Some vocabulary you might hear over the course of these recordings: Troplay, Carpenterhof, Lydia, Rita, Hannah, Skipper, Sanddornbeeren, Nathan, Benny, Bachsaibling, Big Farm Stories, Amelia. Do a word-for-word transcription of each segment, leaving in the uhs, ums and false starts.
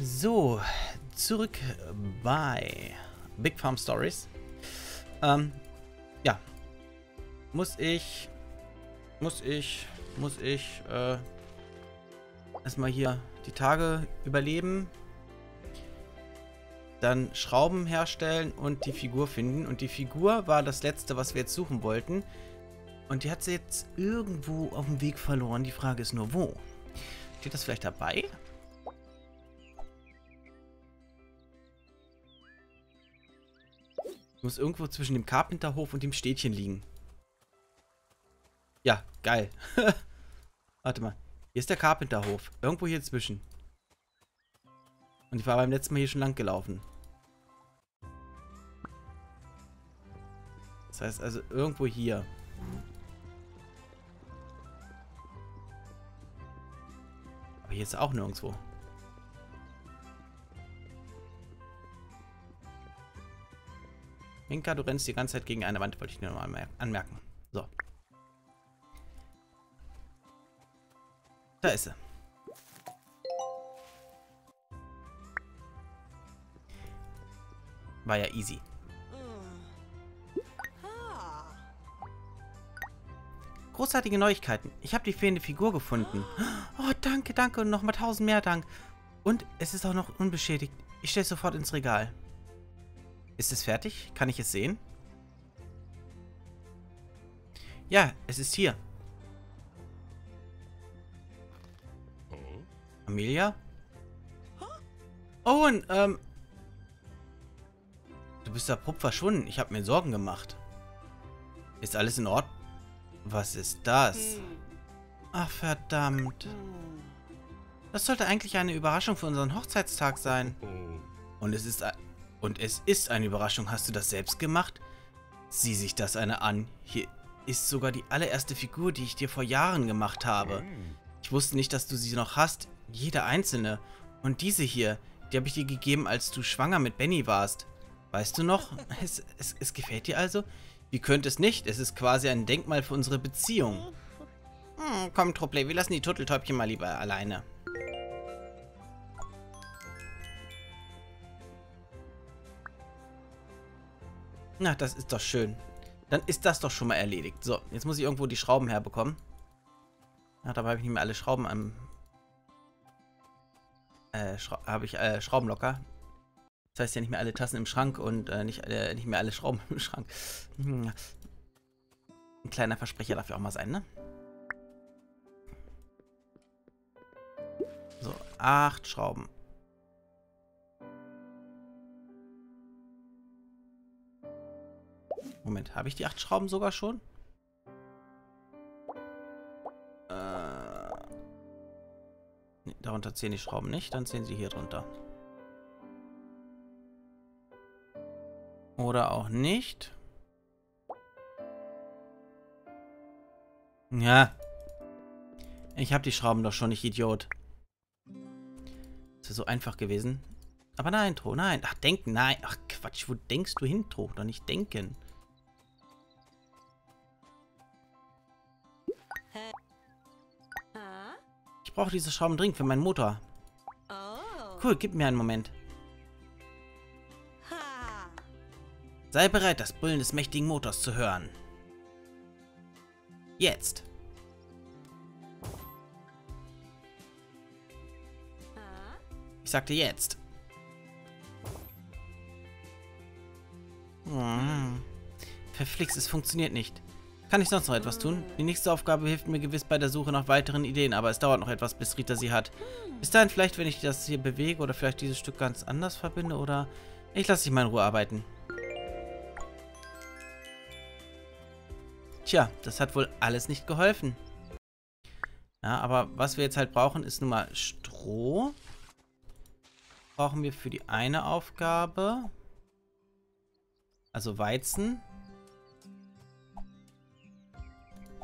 So, zurück bei Big Farm Stories. Ähm, ja. Muss ich, muss ich, muss ich, äh, erstmal hier die Tage überleben. Dann Schrauben herstellen und die Figur finden. Und die Figur war das letzte, was wir jetzt suchen wollten. Und die hat sie jetzt irgendwo auf dem Weg verloren. Die Frage ist nur, wo? Steht das vielleicht dabei? Muss irgendwo zwischen dem Carpenterhof und dem Städtchen liegen. Ja, geil. Warte mal. Hier ist der Carpenterhof. Irgendwo hier zwischen. Und ich war beim letzten Mal hier schon lang gelaufen. Das heißt also irgendwo hier. Aber hier ist auch nirgendwo. Minka, du rennst die ganze Zeit gegen eine Wand, wollte ich nur noch mal anmerken. So. Da ist sie. War ja easy. Großartige Neuigkeiten. Ich habe die fehlende Figur gefunden. Oh, danke, danke. Und nochmal tausend mehr Dank. Und es ist auch noch unbeschädigt. Ich stelle es sofort ins Regal. Ist es fertig? Kann ich es sehen? Ja, es ist hier. Amelia? Oh, und, ähm... du bist abrupt verschwunden. Ich habe mir Sorgen gemacht. Ist alles in Ordnung? Was ist das? Ach, verdammt. Das sollte eigentlich eine Überraschung für unseren Hochzeitstag sein. Und es ist, und es ist eine Überraschung. Hast du das selbst gemacht? Sieh sich das eine an. Hier ist sogar die allererste Figur, die ich dir vor Jahren gemacht habe. Ich wusste nicht, dass du sie noch hast. Jede einzelne. Und diese hier, die habe ich dir gegeben, als du schwanger mit Benny warst. Weißt du noch? Es, es, es gefällt dir also? Wie könnte es nicht? Es ist quasi ein Denkmal für unsere Beziehung. Hm, komm, Troplay, wir lassen die Turteltäubchen mal lieber alleine. Na, das ist doch schön. Dann ist das doch schon mal erledigt. So, jetzt muss ich irgendwo die Schrauben herbekommen. Ja, dabei habe ich nicht mehr alle Schrauben am... Äh, Schra- habe ich äh, Schrauben locker. Das heißt ja nicht mehr alle Tassen im Schrank und äh, nicht, äh, nicht mehr alle Schrauben im Schrank. Hm. Ein kleiner Versprecher darf ja auch mal sein, ne? So, acht Schrauben. Moment, habe ich die acht Schrauben sogar schon? Äh, nee, darunter zählen die Schrauben nicht, dann zählen sie hier drunter. Oder auch nicht. Ja. Ich habe die Schrauben doch schon, ich Idiot. Das wäre so einfach gewesen. Aber nein, Tro, nein. Ach, denken, nein. Ach, Quatsch, wo denkst du hin, Tro? Doch nicht denken. Ich brauche diese Schrauben dringend für meinen Motor. Cool, gib mir einen Moment. Sei bereit, das Brüllen des mächtigen Motors zu hören. Jetzt. Ich sagte jetzt. Hm. Verflixt, es funktioniert nicht. Kann ich sonst noch etwas tun? Die nächste Aufgabe hilft mir gewiss bei der Suche nach weiteren Ideen, aber es dauert noch etwas, bis Rita sie hat. Bis dahin vielleicht, wenn ich das hier bewege oder vielleicht dieses Stück ganz anders verbinde oder... Ich lasse dich mal in Ruhe arbeiten. Tja, das hat wohl alles nicht geholfen. Ja, aber was wir jetzt halt brauchen, ist nun mal Stroh. Brauchen wir für die eine Aufgabe. Also Weizen.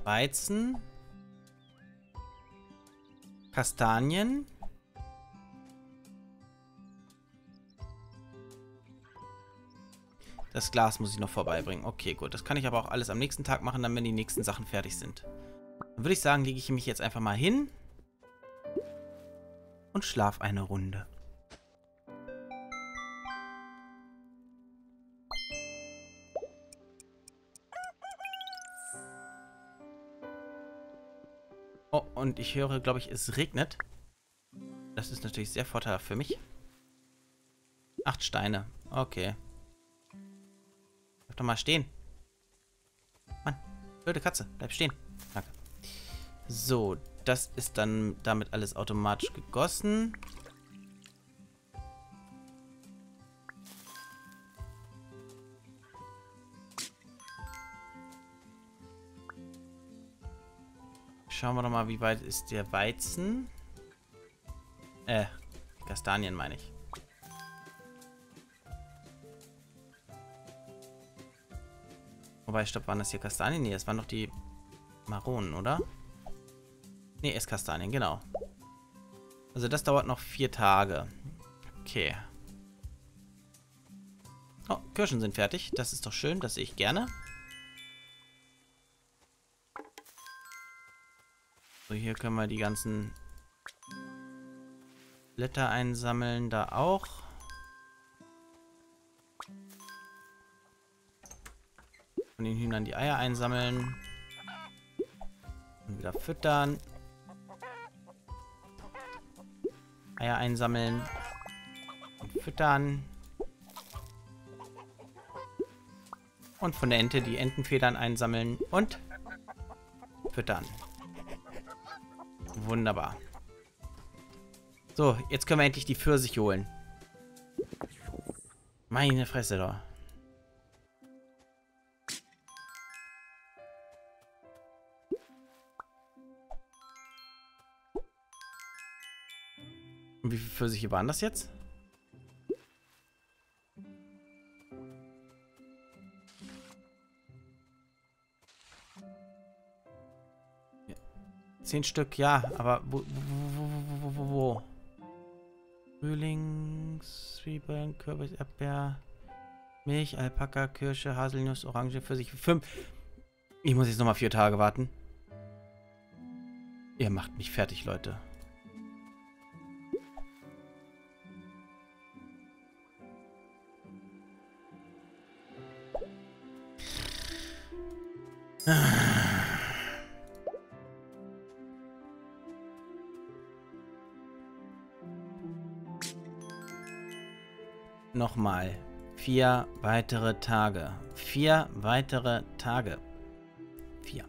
Weizen. Kastanien. Das Glas muss ich noch vorbeibringen. Okay, gut. Das kann ich aber auch alles am nächsten Tag machen, dann wenn die nächsten Sachen fertig sind. Dann würde ich sagen, lege ich mich jetzt einfach mal hin und schlafe eine Runde. und ich höre, glaube ich, es regnet. Das ist natürlich sehr vorteilhaft für mich. Acht Steine. Okay. Bleib doch mal stehen. Mann, blöde Katze. Bleib stehen. Danke. So, das ist dann damit alles automatisch gegossen. Schauen wir doch mal, wie weit ist der Weizen? Äh, Kastanien meine ich. Wobei, stopp, waren das hier Kastanien? Nee, das waren doch die Maronen, oder? Nee, es Kastanien, genau. Also das dauert noch vier Tage. Okay. Oh, Kirschen sind fertig. Das ist doch schön, das sehe ich gerne. So, hier können wir die ganzen Blätter einsammeln, da auch. Von den Hühnern die Eier einsammeln. Und wieder füttern. Eier einsammeln. Und füttern. Und von der Ente die Entenfedern einsammeln und füttern. Wunderbar. So, jetzt können wir endlich die Pfirsiche holen. Meine Fresse doch. Und wie viele Pfirsiche waren das jetzt? Zehn Stück, ja, aber wo, wo, wo, wo, wo, wo? Frühling, Zwiebeln, Kürbis, Erdbeer, Milch, Alpaka, Kirsche, Haselnuss, Orange, Pfirsiche, fünf. Ich muss jetzt nochmal vier Tage warten. Ihr macht mich fertig, Leute. Nochmal. Vier weitere Tage. Vier weitere Tage. Vier.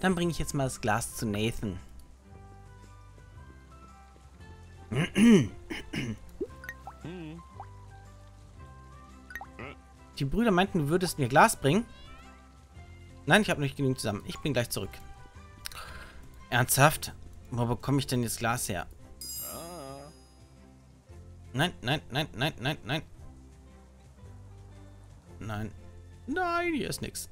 Dann bringe ich jetzt mal das Glas zu Nathan. Die Brüder meinten, du würdest mir Glas bringen? Nein, ich habe nicht genügend zusammen. Ich bin gleich zurück. Ernsthaft? Wo bekomme ich denn das Glas her? Nein, nein, nein, nein, nein, nein. Nein. Nein, hier ist nichts.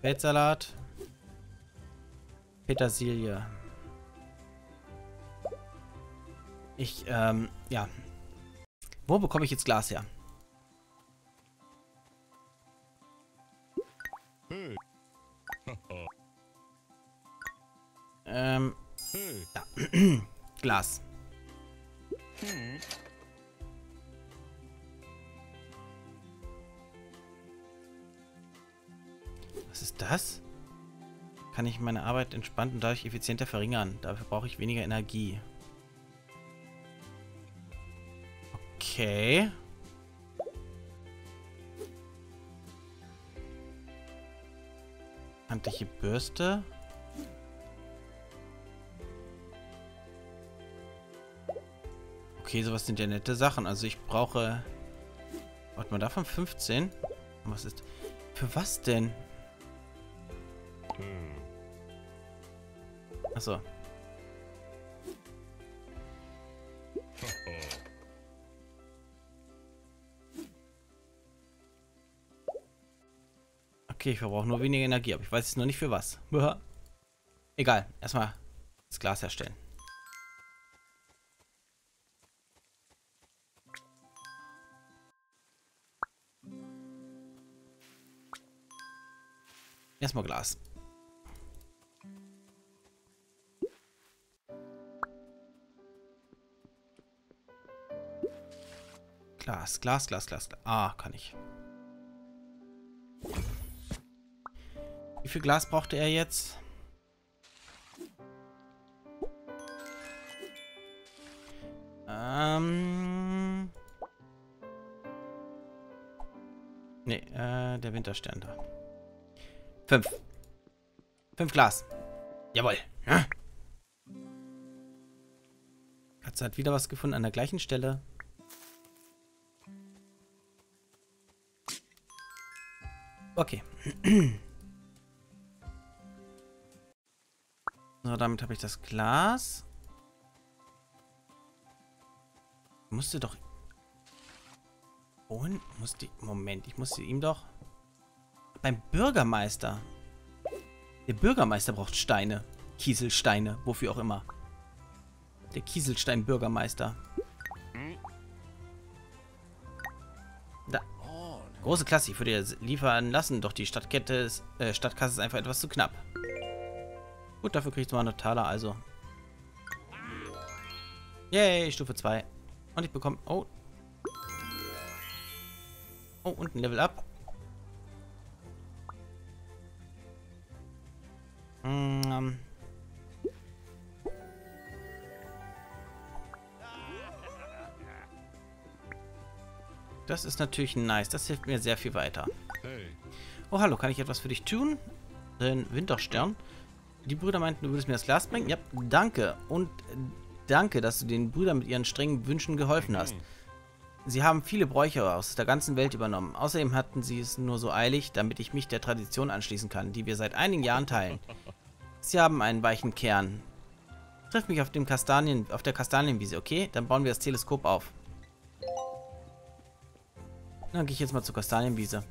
Feldsalat. Petersilie. Ich, ähm, ja. Wo bekomme ich jetzt Glas her? Hey. ähm. Hey. Ja. Glas. Hm. Was ist das? Kann ich meine Arbeit entspannt und dadurch effizienter verringern. Dafür brauche ich weniger Energie. Okay. Handliche Bürste. Okay, sowas sind ja nette Sachen. Also ich brauche... Warte mal, davon fünfzehn? Was ist... Für was denn? Achso. Okay, ich verbrauche nur weniger Energie, aber ich weiß jetzt noch nicht für was. Egal, erstmal das Glas herstellen. Erstmal Glas. Glas, Glas, Glas, Glas, Glas. Ah, kann ich. Die Wie viel Glas brauchte er jetzt? Ähm... Ne, äh, der Winterstern da. Fünf. Fünf Glas. Jawohl. Ja. Katze hat wieder was gefunden an der gleichen Stelle. Okay. So, damit habe ich das Glas. Musste doch... Und musste... Moment, ich musste ihm doch... Beim Bürgermeister. Der Bürgermeister braucht Steine. Kieselsteine, wofür auch immer. Der Kieselstein-Bürgermeister. Da. Große Klasse, ich würde dir liefern lassen, doch die Stadtkette ist, äh, Stadtkasse ist einfach etwas zu knapp. Gut, dafür kriegst du mal einen Taler, also. Yay, Stufe zwei. Und ich bekomme... Oh. Oh, und ein Level Up. Mm. Das ist natürlich nice. Das hilft mir sehr viel weiter. Oh, hallo. Kann ich etwas für dich tun? Den Winterstern. Die Brüder meinten, du würdest mir das Glas bringen? Ja, danke. Und danke, dass du den Brüdern mit ihren strengen Wünschen geholfen hast. Sie haben viele Bräuche aus der ganzen Welt übernommen. Außerdem hatten sie es nur so eilig, damit ich mich der Tradition anschließen kann, die wir seit einigen Jahren teilen. Sie haben einen weichen Kern. Triff mich auf, dem Kastanien, auf der Kastanienwiese, okay? Dann bauen wir das Teleskop auf. Dann gehe ich jetzt mal zur Kastanienwiese.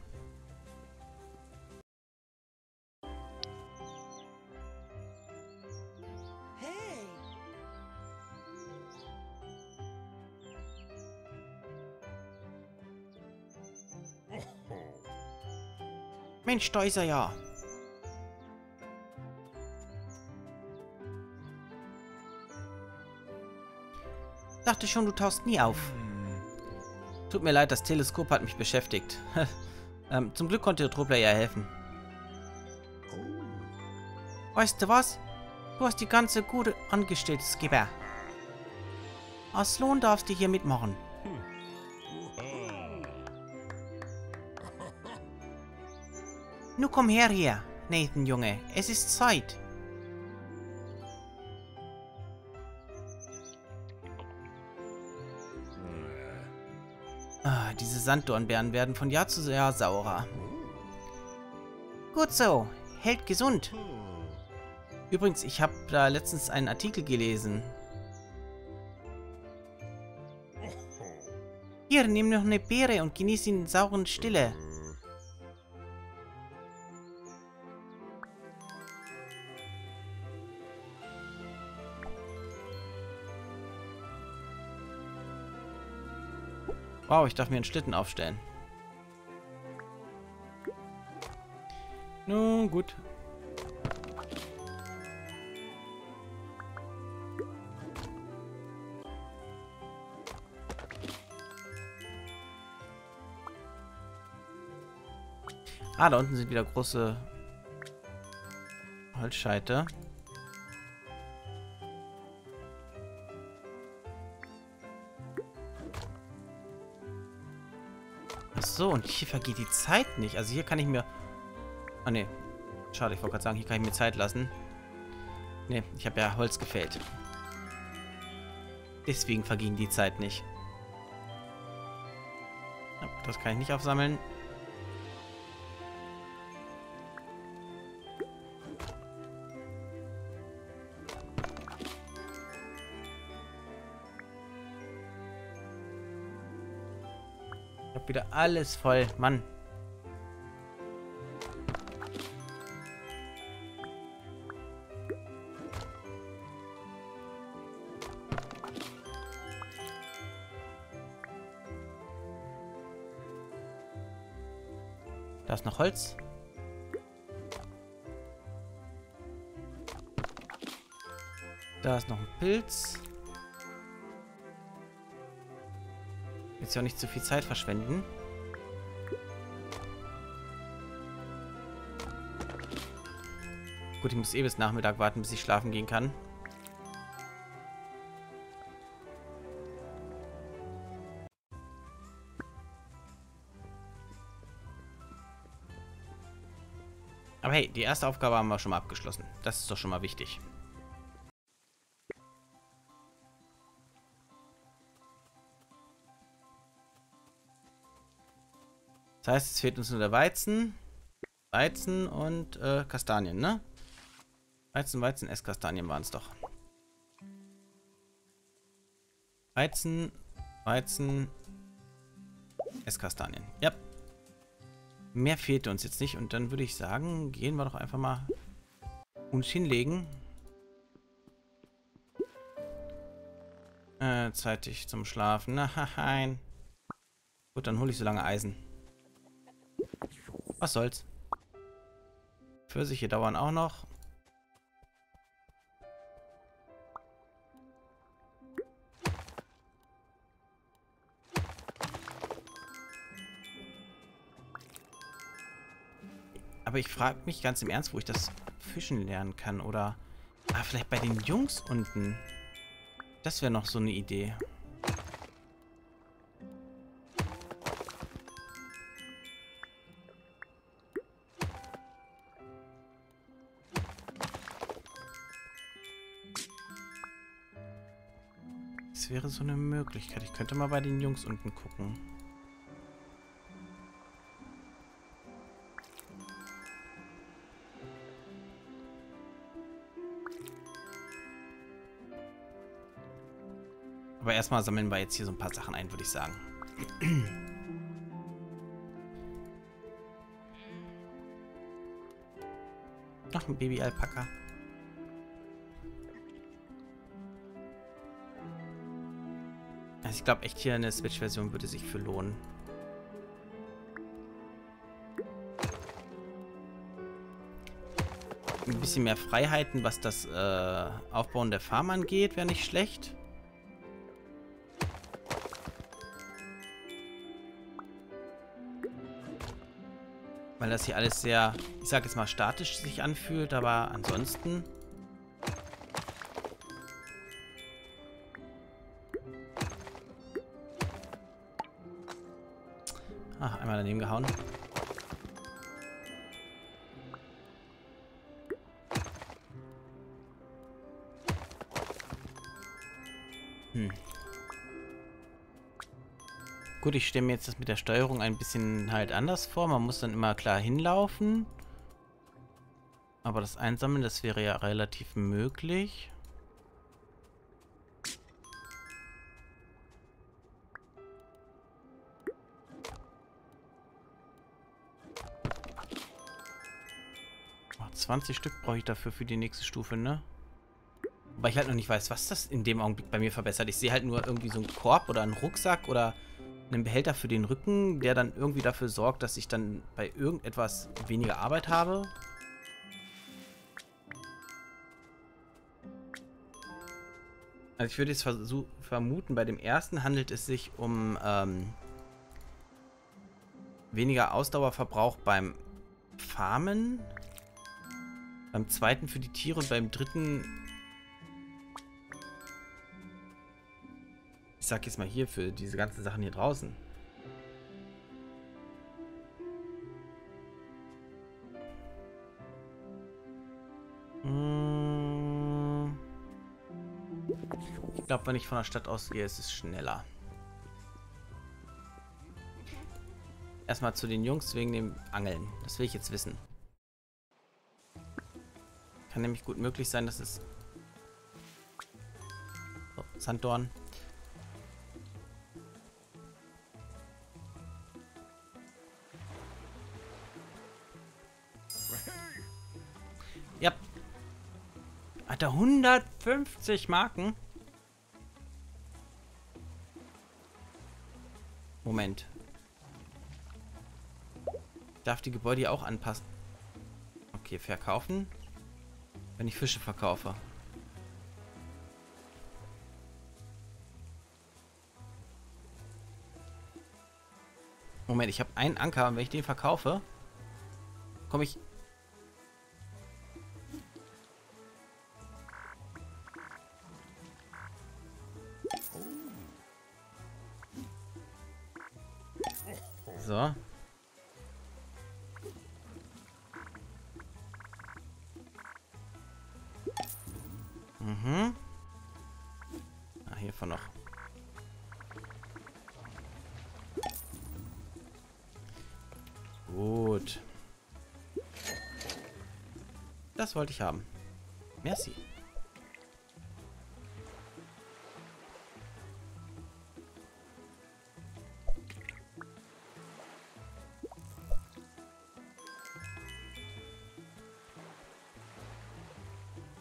Mensch, da ist er ja. Dachte schon, du tauchst nie auf. Tut mir leid, das Teleskop hat mich beschäftigt. ähm, zum Glück konnte der Troplay ja helfen. Weißt du was? Du hast die ganze gute angestellte Skipper. Als Lohn darfst du hier mitmachen. Nun komm her hier, Nathan, Junge. Es ist Zeit. Ah, diese Sanddornbeeren werden von Jahr zu Jahr saurer. Gut so. Hält gesund. Übrigens, ich habe da letztens einen Artikel gelesen. Hier, nimm noch eine Beere und genieß ihn in sauren Stille. Wow, ich darf mir einen Schlitten aufstellen. Nun gut. Ah, da unten sind wieder große Holzscheite. So, und hier vergeht die Zeit nicht. Also hier kann ich mir... Ah, ne. Schade, ich wollte gerade sagen, hier kann ich mir Zeit lassen. Ne, ich habe ja Holz gefällt. Deswegen verging die Zeit nicht. Das kann ich nicht aufsammeln. Wieder alles voll, Mann. Da ist noch Holz. Da ist noch ein Pilz. Jetzt ja auch nicht zu viel Zeit verschwenden. Gut, ich muss eh bis Nachmittag warten, bis ich schlafen gehen kann. Aber hey, die erste Aufgabe haben wir schon mal abgeschlossen. Das ist doch schon mal wichtig. Das heißt, es fehlt uns nur der Weizen. Weizen und äh, Kastanien, ne? Weizen, Weizen, Esskastanien waren es doch. Weizen, Weizen, Esskastanien. Ja. Mehr fehlte uns jetzt nicht. Und dann würde ich sagen, gehen wir doch einfach mal uns hinlegen. Äh, zeitig zum Schlafen. Nein. Gut, dann hole ich so lange Eisen. Was soll's. Pfirsiche dauern auch noch. Aber ich frage mich ganz im Ernst, wo ich das Fischen lernen kann. Oder ah, vielleicht bei den Jungs unten. Das wäre noch so eine Idee. Wäre so eine Möglichkeit. Ich könnte mal bei den Jungs unten gucken. Aber erstmal sammeln wir jetzt hier so ein paar Sachen ein, würde ich sagen. Noch ein Baby-Alpaka. Also ich glaube echt, hier eine Switch-Version würde sich für lohnen. Ein bisschen mehr Freiheiten, was das äh, Aufbauen der Farm angeht, wäre nicht schlecht. Weil das hier alles sehr, ich sage jetzt mal, statisch sich anfühlt, aber ansonsten... Ach, einmal daneben gehauen. Hm. Gut, ich stelle mir jetzt das mit der Steuerung ein bisschen halt anders vor. Man muss dann immer klar hinlaufen. Aber das Einsammeln, das wäre ja relativ möglich. zwanzig Stück brauche ich dafür für die nächste Stufe, ne? Weil ich halt noch nicht weiß, was das in dem Augenblick bei mir verbessert. Ich sehe halt nur irgendwie so einen Korb oder einen Rucksack oder einen Behälter für den Rücken, der dann irgendwie dafür sorgt, dass ich dann bei irgendetwas weniger Arbeit habe. Also ich würde jetzt vermuten, bei dem ersten handelt es sich um ähm, weniger Ausdauerverbrauch beim Farmen. Beim zweiten für die Tiere und beim dritten, ich sag jetzt mal hier, für diese ganzen Sachen hier draußen. Hm. Ich glaube, wenn ich von der Stadt ausgehe, ist es schneller. Erstmal zu den Jungs wegen dem Angeln. Das will ich jetzt wissen. Kann nämlich gut möglich sein, dass es... Oh, Sanddorn. Ja. Hat er hundertfünfzig Marken? Moment. Ich darf die Gebäude hier auch anpassen. Okay, verkaufen. Wenn ich Fische verkaufe. Moment, ich habe einen Anker und wenn ich den verkaufe, komme ich... So. Mhm. Ah, hiervon noch. Gut. Das wollte ich haben. Merci.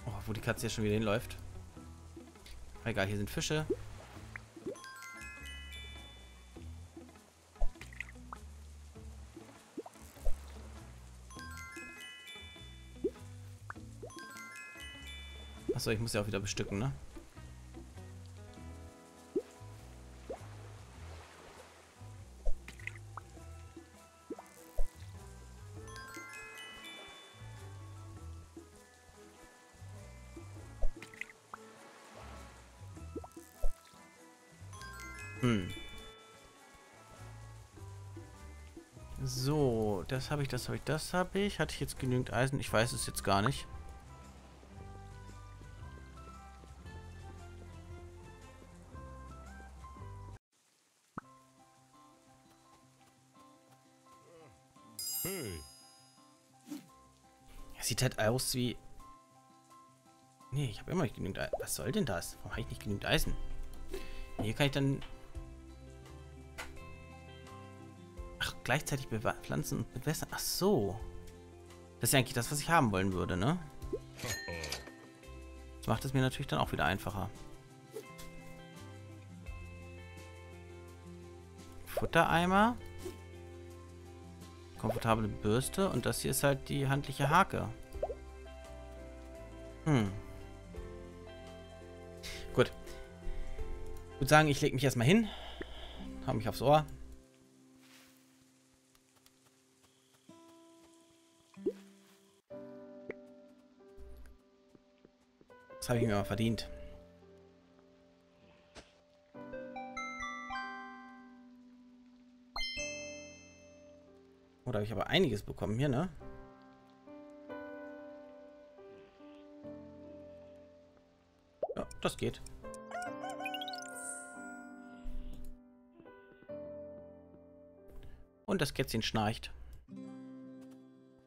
Oh, wo die Katze hier schon wieder hinläuft. Egal, hier sind Fische. Achso, ich muss ja auch wieder bestücken, ne? Hm. So, das habe ich, das habe ich, das habe ich. Hatte ich jetzt genügend Eisen? Ich weiß es jetzt gar nicht. Sieht halt aus wie... Nee, ich habe immer nicht genügend Eisen. Was soll denn das? Warum habe ich nicht genügend Eisen? Hier kann ich dann... Ach, gleichzeitig pflanzen und bewässern. Ach so. Das ist ja eigentlich das, was ich haben wollen würde, ne? Das macht es mir natürlich dann auch wieder einfacher. Futtereimer. Komfortable Bürste und das hier ist halt die handliche Hake. Hm. Gut. Ich würde sagen, ich lege mich erstmal hin. Hau mich aufs Ohr. Das habe ich mir mal verdient. Oh, da habe ich aber einiges bekommen hier, ne? Ja, das geht. Und das Kätzchen schnarcht.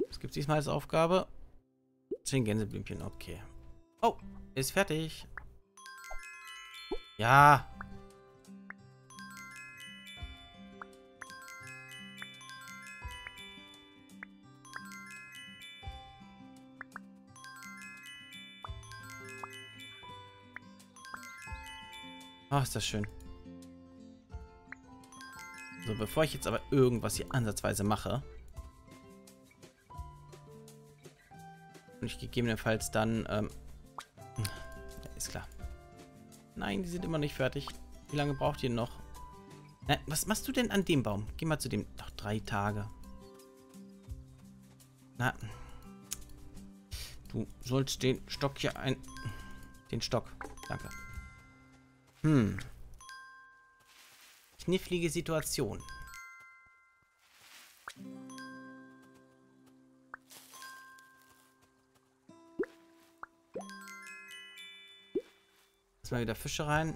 Was gibt es diesmal als Aufgabe? Zehn Gänseblümchen, okay. Oh, ist fertig. Ja. Ach, ist das schön. So, bevor ich jetzt aber irgendwas hier ansatzweise mache und ich gegebenenfalls dann, ähm, ja, ist klar. Nein, die sind immer nicht fertig. Wie lange braucht ihr noch? Nein, was machst du denn an dem Baum? Geh mal zu dem. Doch, drei Tage. Na, du sollst den Stock hier ein... Den Stock. Danke. Hm. Knifflige Situation. Jetzt mal wieder Fische rein.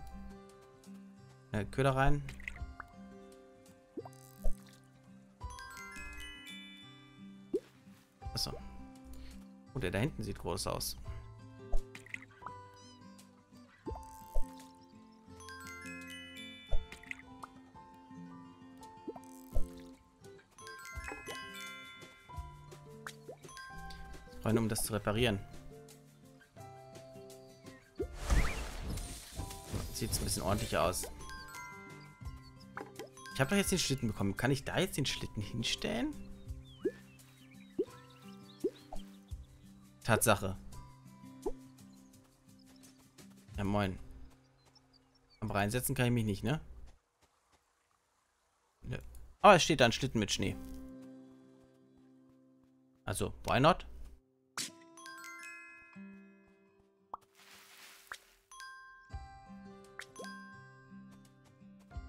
Äh, Köder rein. Achso. Oh, der da hinten sieht groß aus. Um das zu reparieren. Sieht es ein bisschen ordentlicher aus. Ich habe doch jetzt den Schlitten bekommen. Kann ich da jetzt den Schlitten hinstellen? Tatsache. Ja, moin. Aber reinsetzen kann ich mich nicht, ne? Nö. Aber es steht da ein Schlitten mit Schnee. Also, why not?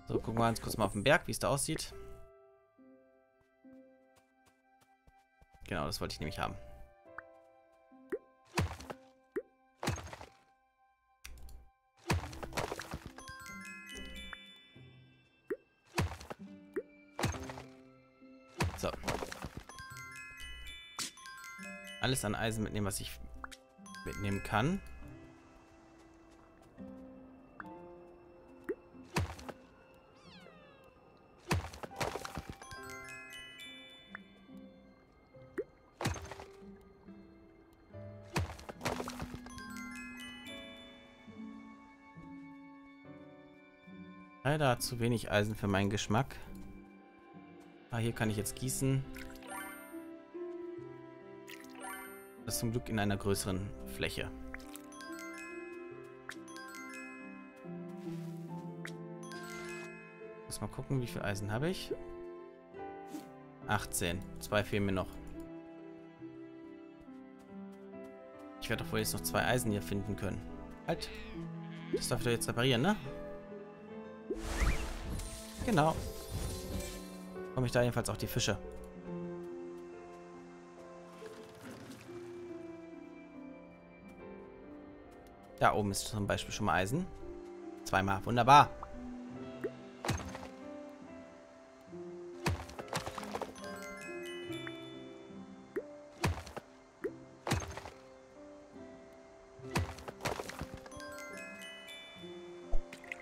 So, gucken wir uns kurz mal auf den Berg, wie es da aussieht. Genau, das wollte ich nämlich haben. So. Alles an Eisen mitnehmen, was ich mitnehmen kann. Leider zu wenig Eisen für meinen Geschmack. Ah, hier kann ich jetzt gießen. Das zum Glück in einer größeren Fläche. Muss mal gucken, wie viel Eisen habe ich. achtzehn. Zwei fehlen mir noch. Ich werde doch wohl jetzt noch zwei Eisen hier finden können. Halt. Das darf ich doch jetzt reparieren, ne? Genau. Komme ich da jedenfalls auch die Fische. Da oben ist zum Beispiel schon mal Eisen. Zweimal. Wunderbar.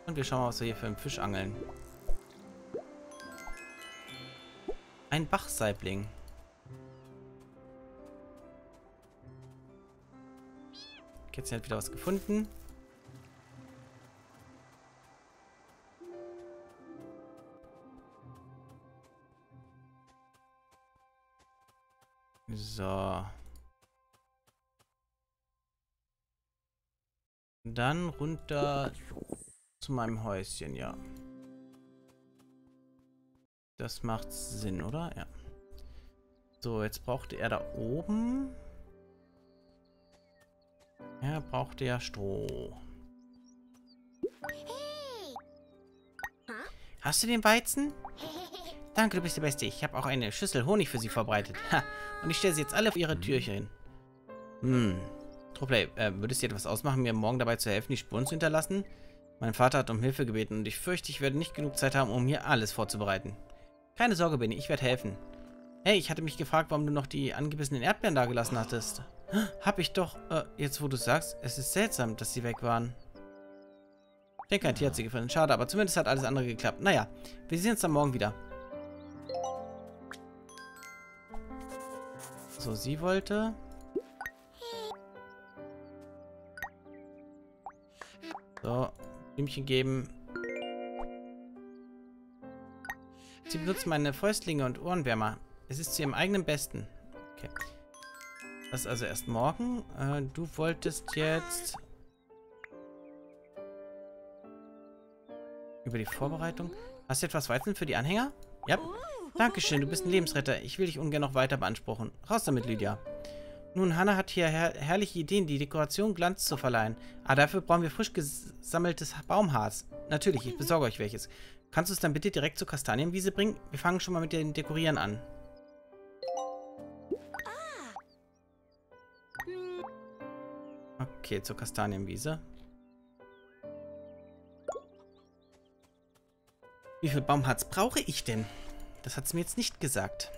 Und wir schauen mal, was wir hier für einen Fisch angeln. Ein Bachsaibling. Kätzchen hat wieder was gefunden. So. Dann runter zu meinem Häuschen, ja. Das macht Sinn, oder? Ja. So, jetzt brauchte er da oben. Er brauchte ja Stroh. Hast du den Weizen? Danke, du bist der Beste. Ich habe auch eine Schüssel Honig für sie verbreitet. Ha, und ich stelle sie jetzt alle auf ihre Türchen. Hm. Troplay, äh, würdest du dir etwas ausmachen, mir morgen dabei zu helfen, die Spuren zu hinterlassen? Mein Vater hat um Hilfe gebeten und ich fürchte, ich werde nicht genug Zeit haben, um hier alles vorzubereiten. Keine Sorge, Benny, ich werde helfen. Hey, ich hatte mich gefragt, warum du noch die angebissenen Erdbeeren dagelassen hattest. Hab ich doch. Äh, jetzt, wo du sagst, es ist seltsam, dass sie weg waren. Ich denke, ein Tier hat sie gefallen. Schade, aber zumindest hat alles andere geklappt. Naja, wir sehen uns dann morgen wieder. So, sie wollte... So, Blümchen geben... Sie benutzt meine Fäustlinge und Ohrenwärmer. Es ist zu ihrem eigenen Besten. Okay. Das ist also erst morgen. Äh, du wolltest jetzt... Über die Vorbereitung. Hast du etwas Weizen für die Anhänger? Ja. Dankeschön, du bist ein Lebensretter. Ich will dich ungern noch weiter beanspruchen. Raus damit, Lydia. Nun, Hannah hat hier her herrliche Ideen, die Dekoration Glanz zu verleihen. Aber dafür brauchen wir frisch gesammeltes Baumharz. Natürlich, ich besorge euch welches. Kannst du es dann bitte direkt zur Kastanienwiese bringen? Wir fangen schon mal mit dem Dekorieren an. Okay, zur Kastanienwiese. Wie viel Baumharz brauche ich denn? Das hat es mir jetzt nicht gesagt.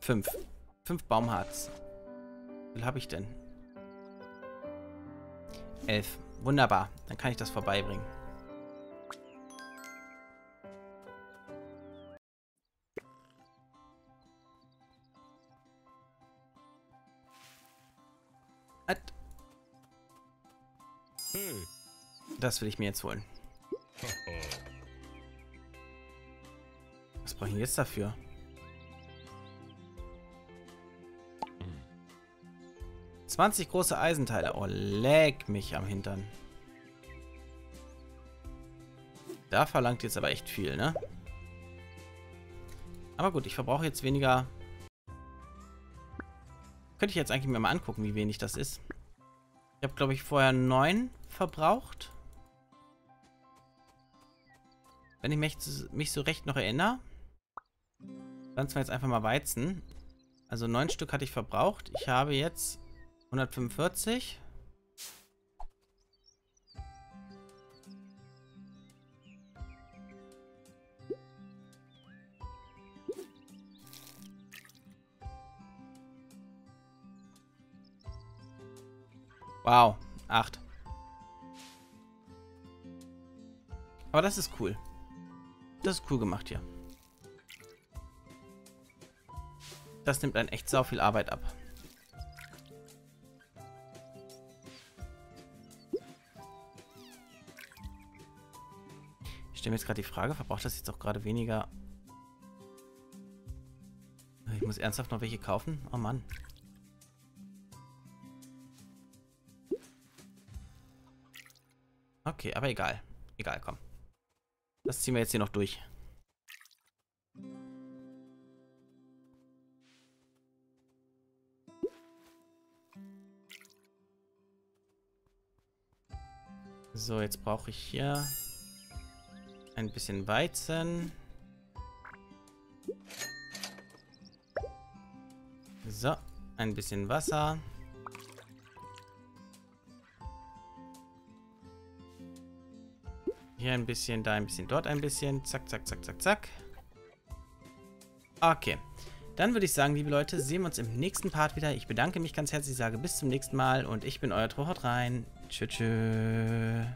Fünf. Fünf Baumharz. Wie viel habe ich denn? Elf. Wunderbar. Dann kann ich das vorbeibringen. Das will ich mir jetzt holen. Was brauche ich jetzt dafür? zwanzig große Eisenteile. Oh, leck mich am Hintern. Da verlangt jetzt aber echt viel, ne? Aber gut, ich verbrauche jetzt weniger. Könnte ich jetzt eigentlich mir mal angucken, wie wenig das ist. Ich habe, glaube ich, vorher neun verbraucht. Wenn ich mich, mich so recht noch erinnere, pflanzen wir jetzt einfach mal Weizen. Also neun Stück hatte ich verbraucht. Ich habe jetzt hundertfünfundvierzig. Wow, acht. Aber das ist cool. Das ist cool gemacht hier. Das nimmt einen echt sau viel Arbeit ab. Ich stelle mir jetzt gerade die Frage, verbraucht das jetzt auch gerade weniger? Ich muss ernsthaft noch welche kaufen? Oh Mann. Okay, aber egal. Egal, komm. Das ziehen wir jetzt hier noch durch. So, jetzt brauche ich hier ein bisschen Weizen. So, ein bisschen Wasser. Hier ein bisschen, da ein bisschen, dort ein bisschen. Zack, zack, zack, zack, zack. Okay. Dann würde ich sagen, liebe Leute, sehen wir uns im nächsten Part wieder. Ich bedanke mich ganz herzlich, sage bis zum nächsten Mal und ich bin euer Troplay. Tschüss.